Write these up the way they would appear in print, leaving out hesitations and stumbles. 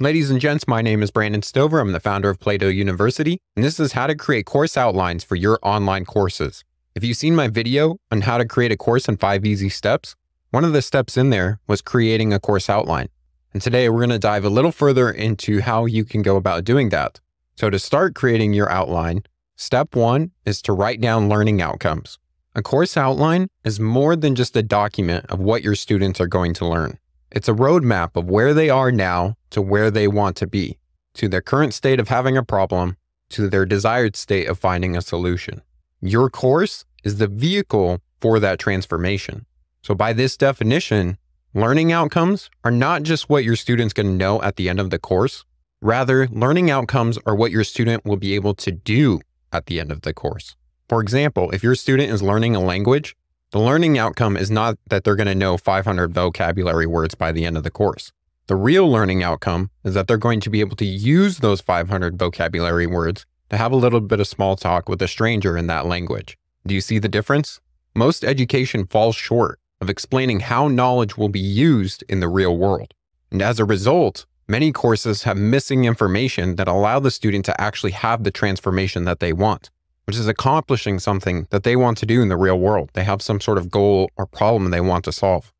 Ladies and gents, my name is Brandon Stover. I'm the founder of Plato University, and this is how to create course outlines for your online courses. If you've seen my video on how to create a course in 5 easy steps, one of the steps in there was creating a course outline. And today we're going to dive a little further into how you can go about doing that. So to start creating your outline, step 1 is to write down learning outcomes. A course outline is more than just a document of what your students are going to learn. It's a roadmap of where they are now to where they want to be, to their current state of having a problem, to their desired state of finding a solution. Your course is the vehicle for that transformation. So by this definition, learning outcomes are not just what your student's going to know at the end of the course. Rather, learning outcomes are what your student will be able to do at the end of the course. For example, if your student is learning a language, the learning outcome is not that they're going to know 500 vocabulary words by the end of the course. The real learning outcome is that they're going to be able to use those 500 vocabulary words to have a little bit of small talk with a stranger in that language. Do you see the difference? Most education falls short of explaining how knowledge will be used in the real world. And as a result, many courses have missing information that allow the student to actually have the transformation that they want, which is accomplishing something that they want to do in the real world. They have some sort of goal or problem they want to solve.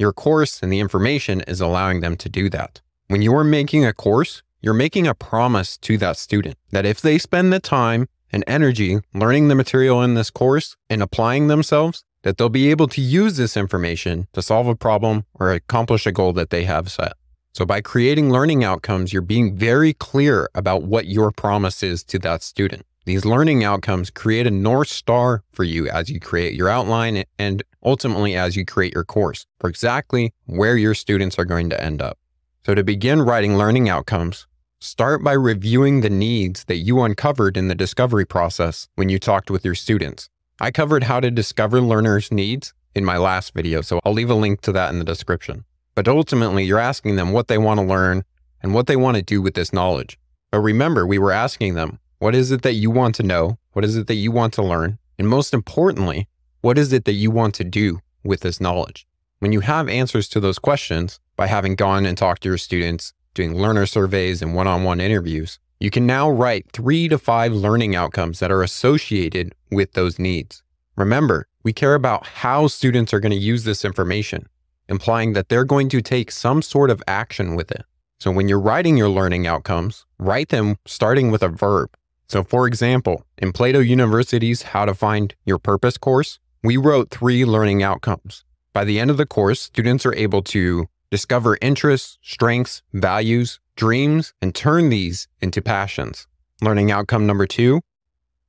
Your course and the information is allowing them to do that. When you're making a course, you're making a promise to that student that if they spend the time and energy learning the material in this course and applying themselves, that they'll be able to use this information to solve a problem or accomplish a goal that they have set. So by creating learning outcomes, you're being very clear about what your promise is to that student. These learning outcomes create a North Star for you as you create your outline and ultimately as you create your course for exactly where your students are going to end up. So to begin writing learning outcomes, start by reviewing the needs that you uncovered in the discovery process when you talked with your students. I covered how to discover learners' needs in my last video, so I'll leave a link to that in the description. But ultimately, you're asking them what they want to learn and what they want to do with this knowledge. But remember, we were asking them, what is it that you want to know? What is it that you want to learn? And most importantly, what is it that you want to do with this knowledge? When you have answers to those questions, by having gone and talked to your students, doing learner surveys and one-on-one interviews, you can now write 3 to 5 learning outcomes that are associated with those needs. Remember, we care about how students are going to use this information, implying that they're going to take some sort of action with it. So when you're writing your learning outcomes, write them starting with a verb. So for example, in Plato University's How to Find Your Purpose course, we wrote 3 learning outcomes. By the end of the course, students are able to discover interests, strengths, values, dreams, and turn these into passions. Learning outcome number 2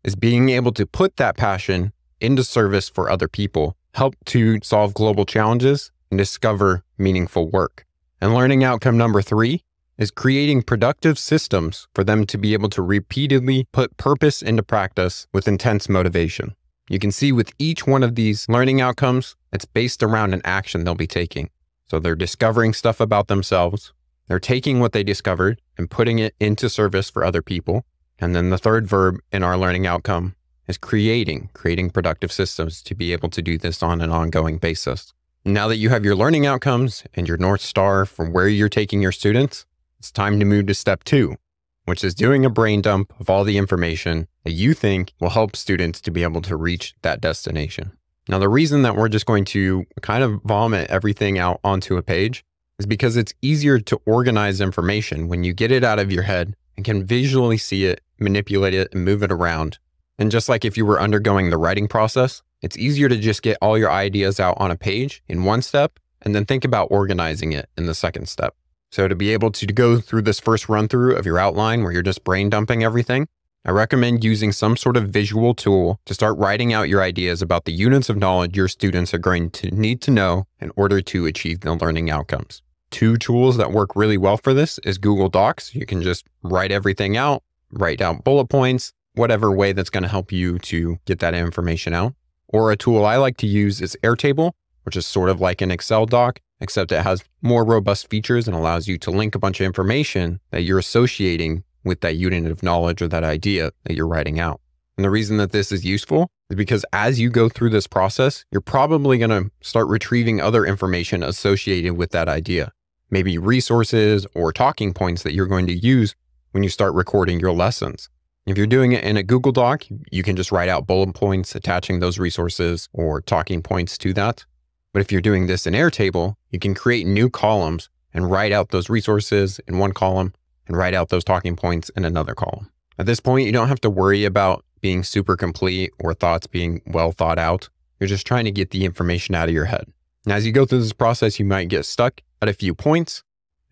is being able to put that passion into service for other people, help to solve global challenges, and discover meaningful work. And learning outcome number 3 is creating productive systems for them to be able to repeatedly put purpose into practice with intense motivation. You can see with each one of these learning outcomes, it's based around an action they'll be taking. So they're discovering stuff about themselves, they're taking what they discovered and putting it into service for other people. And then the third verb in our learning outcome is creating productive systems to be able to do this on an ongoing basis. Now that you have your learning outcomes and your North Star from where you're taking your students, it's time to move to step 2, which is doing a brain dump of all the information that you think will help students to be able to reach that destination. Now, the reason that we're just going to kind of vomit everything out onto a page is because it's easier to organize information when you get it out of your head and can visually see it, manipulate it, and move it around. And just like if you were undergoing the writing process, it's easier to just get all your ideas out on a page in one step and then think about organizing it in the second step. So to be able to go through this first run through of your outline where you're just brain dumping everything, I recommend using some sort of visual tool to start writing out your ideas about the units of knowledge your students are going to need to know in order to achieve the learning outcomes. 2 tools that work really well for this is Google Docs. You can just write everything out, write down bullet points, whatever way that's going to help you to get that information out. Or a tool I like to use is Airtable, which is sort of like an Excel doc, except it has more robust features and allows you to link a bunch of information that you're associating with that unit of knowledge or that idea that you're writing out. And the reason that this is useful is because as you go through this process, you're probably going to start retrieving other information associated with that idea. maybe resources or talking points that you're going to use when you start recording your lessons. If you're doing it in a Google Doc, you can just write out bullet points attaching those resources or talking points to that. But if you're doing this in Airtable, you can create new columns and write out those resources in one column and write out those talking points in another column. At this point, you don't have to worry about being super complete or thoughts being well thought out. You're just trying to get the information out of your head. And as you go through this process, you might get stuck at a few points.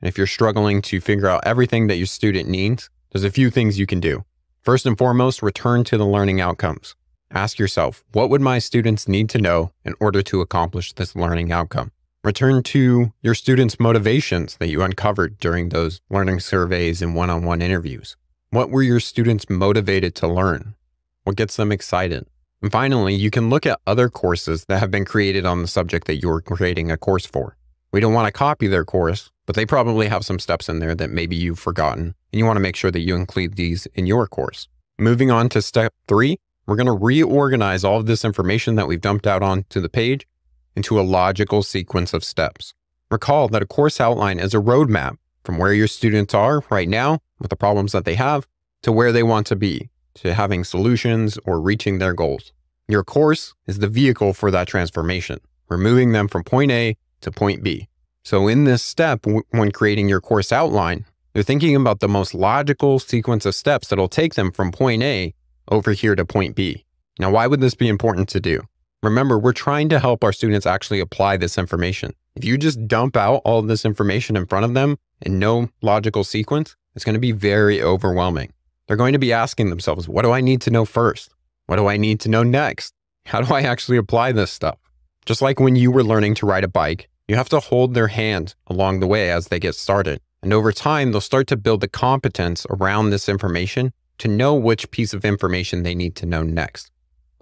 And if you're struggling to figure out everything that your student needs, there's a few things you can do. First and foremost, return to the learning outcomes. Ask yourself, what would my students need to know in order to accomplish this learning outcome? Return to your students' motivations that you uncovered during those learning surveys and one-on-one interviews. What were your students motivated to learn? What gets them excited? And finally, you can look at other courses that have been created on the subject that you're creating a course for. We don't want to copy their course, but they probably have some steps in there that maybe you've forgotten, and you want to make sure that you include these in your course. Moving on to step 3, we're going to reorganize all of this information that we've dumped out onto the page into a logical sequence of steps. Recall that a course outline is a roadmap from where your students are right now with the problems that they have to where they want to be, to having solutions or reaching their goals. Your course is the vehicle for that transformation, removing them from point A to point B. So in this step, when creating your course outline, you're thinking about the most logical sequence of steps that'll take them from point A over here to point B. Now, why would this be important to do? Remember, we're trying to help our students actually apply this information. If you just dump out all this information in front of them in no logical sequence, it's going to be very overwhelming. They're going to be asking themselves, what do I need to know first? What do I need to know next? How do I actually apply this stuff? Just like when you were learning to ride a bike, you have to hold their hand along the way as they get started. And over time, they'll start to build the competence around this information to know which piece of information they need to know next.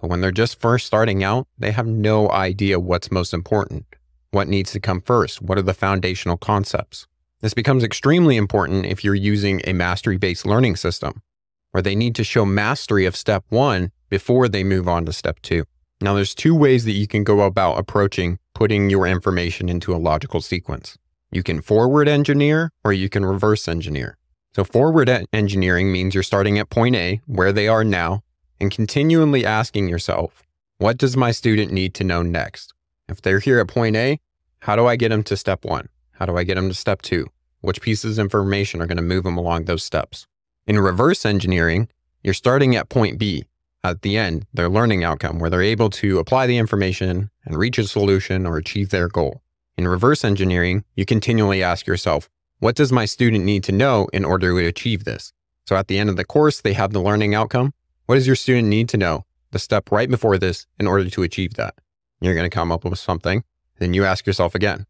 But when they're just first starting out, they have no idea what's most important, what needs to come first, what are the foundational concepts. This becomes extremely important if you're using a mastery-based learning system, where they need to show mastery of step 1 before they move on to step 2. Now, there's 2 ways that you can go about approaching putting your information into a logical sequence. You can forward engineer or you can reverse engineer. So forward engineering means you're starting at point A, where they are now, and continually asking yourself, what does my student need to know next? If they're here at point A, how do I get them to step 1? How do I get them to step 2? Which pieces of information are going to move them along those steps? In reverse engineering, you're starting at point B, at the end, their learning outcome, where they're able to apply the information and reach a solution or achieve their goal. In reverse engineering, you continually ask yourself, what does my student need to know in order to achieve this? So at the end of the course, they have the learning outcome. What does your student need to know the step right before this in order to achieve that? You're going to come up with something. Then you ask yourself again,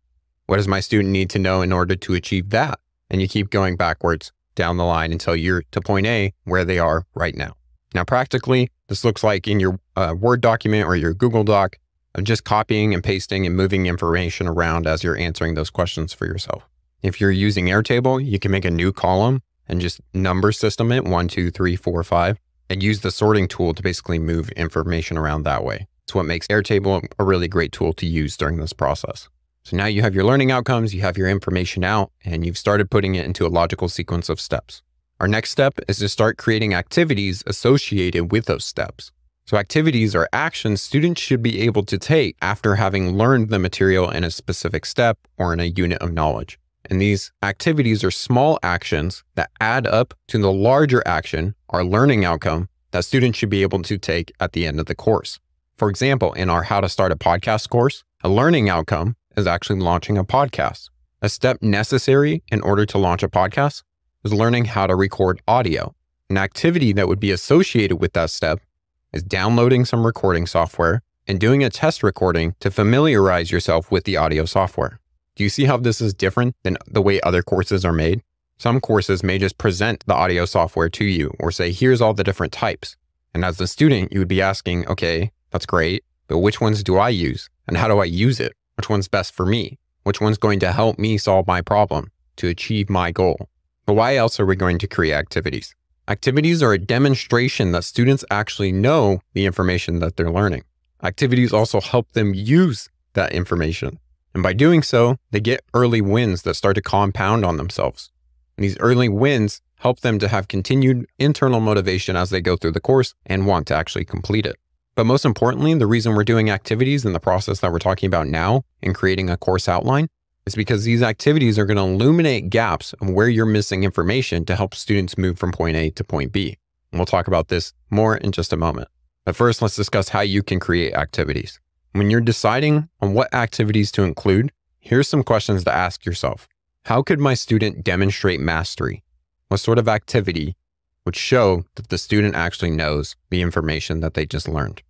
what does my student need to know in order to achieve that? And you keep going backwards down the line until you're to point A, where they are right now. Now, practically, this looks like in your Word document or your Google Doc of just copying and pasting and moving information around as you're answering those questions for yourself. If you're using Airtable, you can make a new column and just number system it 1, 2, 3, 4, 5, and use the sorting tool to basically move information around that way. It's what makes Airtable a really great tool to use during this process. So now you have your learning outcomes, you have your information out, and you've started putting it into a logical sequence of steps. Our next step is to start creating activities associated with those steps. So activities are actions students should be able to take after having learned the material in a specific step or in a unit of knowledge. And these activities are small actions that add up to the larger action, our learning outcome, that students should be able to take at the end of the course. For example, in our How to Start a Podcast course, a learning outcome is actually launching a podcast. A step necessary in order to launch a podcast is learning how to record audio. An activity that would be associated with that step is downloading some recording software and doing a test recording to familiarize yourself with the audio software. Do you see how this is different than the way other courses are made? Some courses may just present the audio software to you or say, here's all the different types. And as the student, you would be asking, okay, that's great, but which ones do I use? And how do I use it? Which one's best for me? Which one's going to help me solve my problem to achieve my goal? But why else are we going to create activities? Activities are a demonstration that students actually know the information that they're learning. Activities also help them use that information. And by doing so, they get early wins that start to compound on themselves. And these early wins help them to have continued internal motivation as they go through the course and want to actually complete it. But most importantly, the reason we're doing activities in the process that we're talking about now and creating a course outline is because these activities are going to illuminate gaps and where you're missing information to help students move from point A to point B. And we'll talk about this more in just a moment. But first, let's discuss how you can create activities. When you're deciding on what activities to include, here's some questions to ask yourself. How could my student demonstrate mastery? What sort of activity would show that the student actually knows the information that they just learned?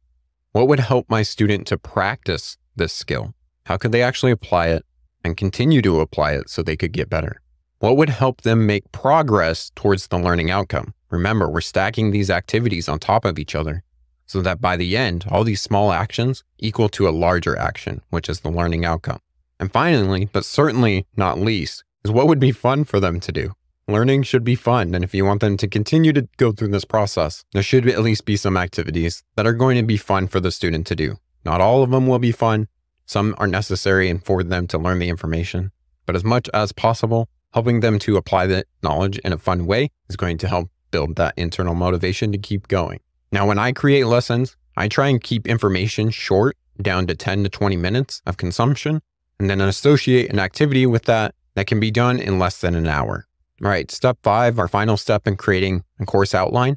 What would help my student to practice this skill? How could they actually apply it and continue to apply it so they could get better? What would help them make progress towards the learning outcome? Remember, we're stacking these activities on top of each other so that by the end, all these small actions equal to a larger action, which is the learning outcome. And finally, but certainly not least, is what would be fun for them to do. Learning should be fun, and if you want them to continue to go through this process, there should at least be some activities that are going to be fun for the student to do. Not all of them will be fun. Some are necessary and for them to learn the information, but as much as possible, helping them to apply the knowledge in a fun way is going to help build that internal motivation to keep going. Now, when I create lessons, I try and keep information short, down to 10 to 20 minutes of consumption, and then associate an activity with that can be done in less than an hour. All right, step 5, our final step in creating a course outline,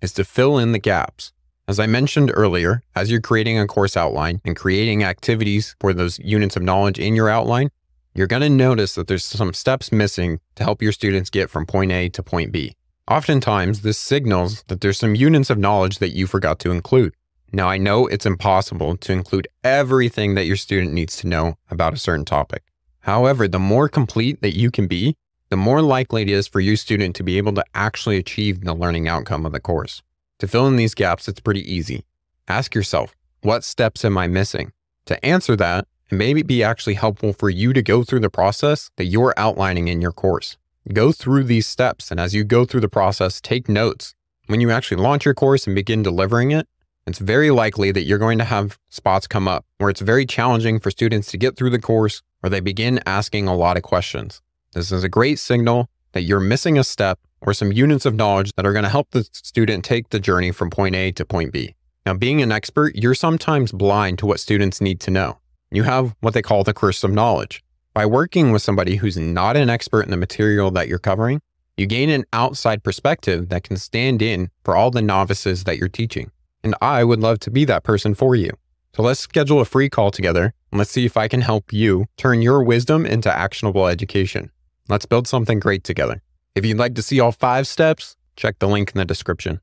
is to fill in the gaps. As I mentioned earlier, as you're creating a course outline and creating activities for those units of knowledge in your outline, you're going to notice that there's some steps missing to help your students get from point A to point B. Oftentimes, this signals that there's some units of knowledge that you forgot to include. Now, I know it's impossible to include everything that your student needs to know about a certain topic. However, the more complete that you can be, the more likely it is for your student to be able to actually achieve the learning outcome of the course. To fill in these gaps, it's pretty easy. Ask yourself, what steps am I missing? To answer that, it may be actually helpful for you to go through the process that you're outlining in your course. Go through these steps, and as you go through the process, take notes. When you actually launch your course and begin delivering it, it's very likely that you're going to have spots come up where it's very challenging for students to get through the course, or they begin asking a lot of questions. This is a great signal that you're missing a step or some units of knowledge that are going to help the student take the journey from point A to point B. Now, being an expert, you're sometimes blind to what students need to know. You have what they call the curse of knowledge. By working with somebody who's not an expert in the material that you're covering, you gain an outside perspective that can stand in for all the novices that you're teaching. And I would love to be that person for you. So let's schedule a free call together, and let's see if I can help you turn your wisdom into actionable education. Let's build something great together. If you'd like to see all 5 steps, check the link in the description.